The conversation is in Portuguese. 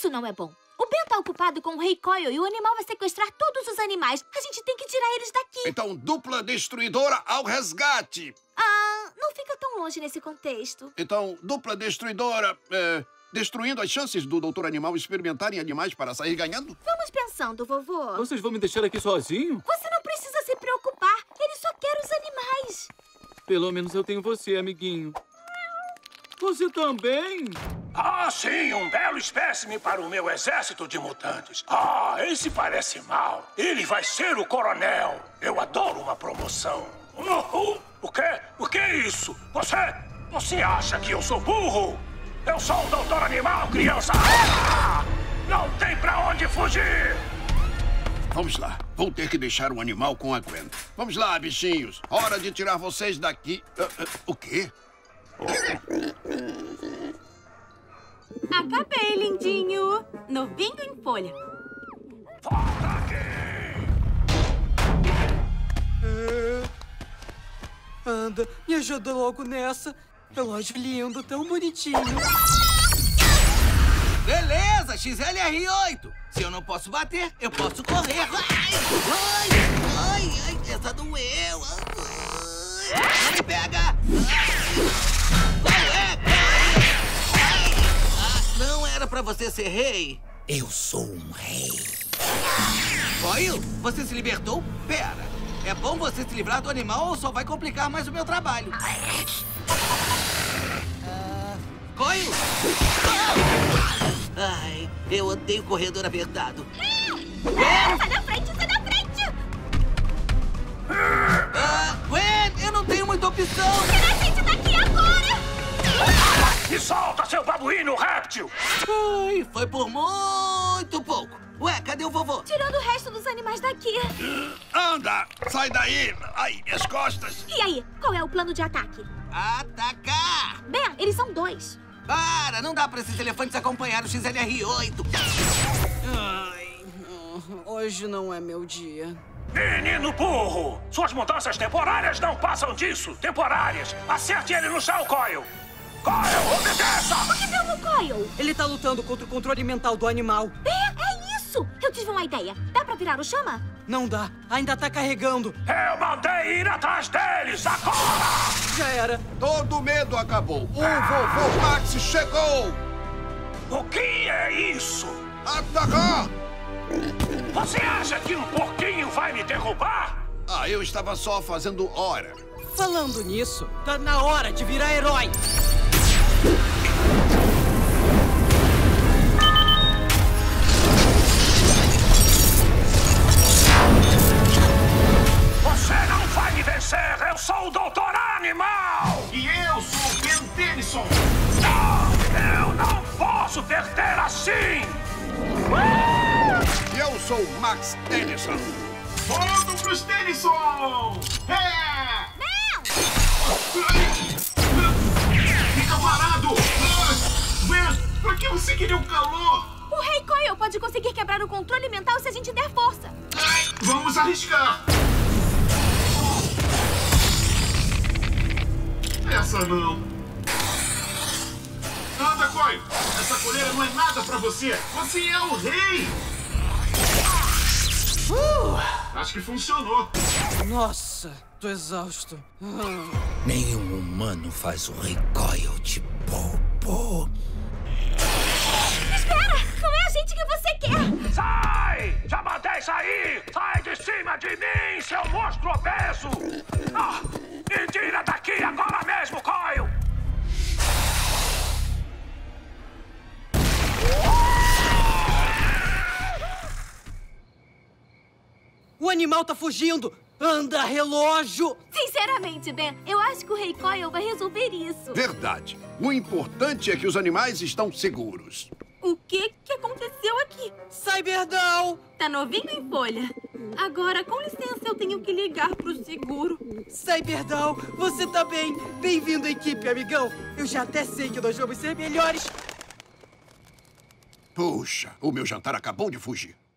Isso não é bom. O Ben tá ocupado com o Rei Coil e o animal vai sequestrar todos os animais. A gente tem que tirar eles daqui. Então, dupla destruidora ao resgate. Ah, não fica tão longe nesse contexto. Então, dupla destruidora, destruindo as chances do Doutor Animal experimentarem animais para sair ganhando? Vamos pensando, vovô. Vocês vão me deixar aqui sozinho? Você não precisa se preocupar. Ele só quer os animais. Pelo menos eu tenho você, amiguinho. Você também? Ah, sim, um belo espécime para o meu exército de mutantes. Ah, esse parece mal. Ele vai ser o coronel. Eu adoro uma promoção. O quê? O que é isso? Você acha que eu sou burro? Eu sou o Doutor Animal, criança! Ah! Não tem pra onde fugir! Vamos lá. Vou ter que deixar o animal com a Gwen. Vamos lá, bichinhos. Hora de tirar vocês daqui. O quê? Acabei, lindinho. Novinho em folha. Volta aqui! Anda, me ajuda logo nessa. Relógio lindo, tão bonitinho. Beleza, XLR8. Se eu não posso bater, eu posso correr. Ai, essa doeu. Não me pega. Não era pra você ser rei? Eu sou um rei. Coil, você se libertou? Pera, é bom você se livrar do animal ou só vai complicar mais o meu trabalho? Coil? Ai, eu odeio corredor apertado. Sai da frente! Gwen, eu não tenho muita opção. Tira a gente daqui agora! Me solta, seu babuíno réptil! Ai, foi por muito pouco. Ué, cadê o vovô? Tirando o resto dos animais daqui. Anda, sai daí. Ai, minhas costas. E aí, qual é o plano de ataque? Atacar! Ben, eles são dois. Para, não dá pra esses elefantes acompanhar o XLR8. Ai, hoje não é meu dia. Menino burro! Suas mudanças temporárias não passam disso. Temporárias! Acerte ele no chão, Coil! Coil, obedeça! O que deu no Coil? Ele tá lutando contra o controle mental do animal. É isso! Eu tive uma ideia. Dá pra virar o chama? Não dá. Ainda tá carregando. Eu mandei ir atrás deles agora! Já era. Todo medo acabou. O vovô Max chegou! O que é isso? Atacar! Você acha que um porquinho vai me derrubar? Ah, eu estava só fazendo hora. Falando nisso, tá na hora de virar herói! Você não vai me vencer! Eu sou o Doutor Animal! E eu sou o Ben Tennyson! Não! Eu não posso perder assim! Eu sou o Max Tennyson! Volto pros Tennyson! Fica parado! Ben, pra que você queria o calor? O Rei Coil pode conseguir quebrar o controle mental se a gente der força. Vamos arriscar! Essa não. Anda, Coil! Essa coleira não é nada pra você! Você é o rei! Acho que funcionou. Nossa, tô exausto. Nenhum humano faz o Rekoil de popô. Espera, não é a gente que você quer. Sai! Já mandei sair! Sai de cima de mim, seu monstro obeso! Me tira daqui agora mesmo, Coil! O animal tá fugindo! Anda, relógio! Sinceramente, Ben, eu acho que o Rei Coil vai resolver isso. Verdade. O importante é que os animais estão seguros. O que aconteceu aqui? Cyberdão! Tá novinho em folha. Agora, com licença, eu tenho que ligar pro seguro. Cyberdão, você tá bem? Bem-vindo à equipe, amigão. Eu já até sei que nós vamos ser melhores. Puxa, o meu jantar acabou de fugir.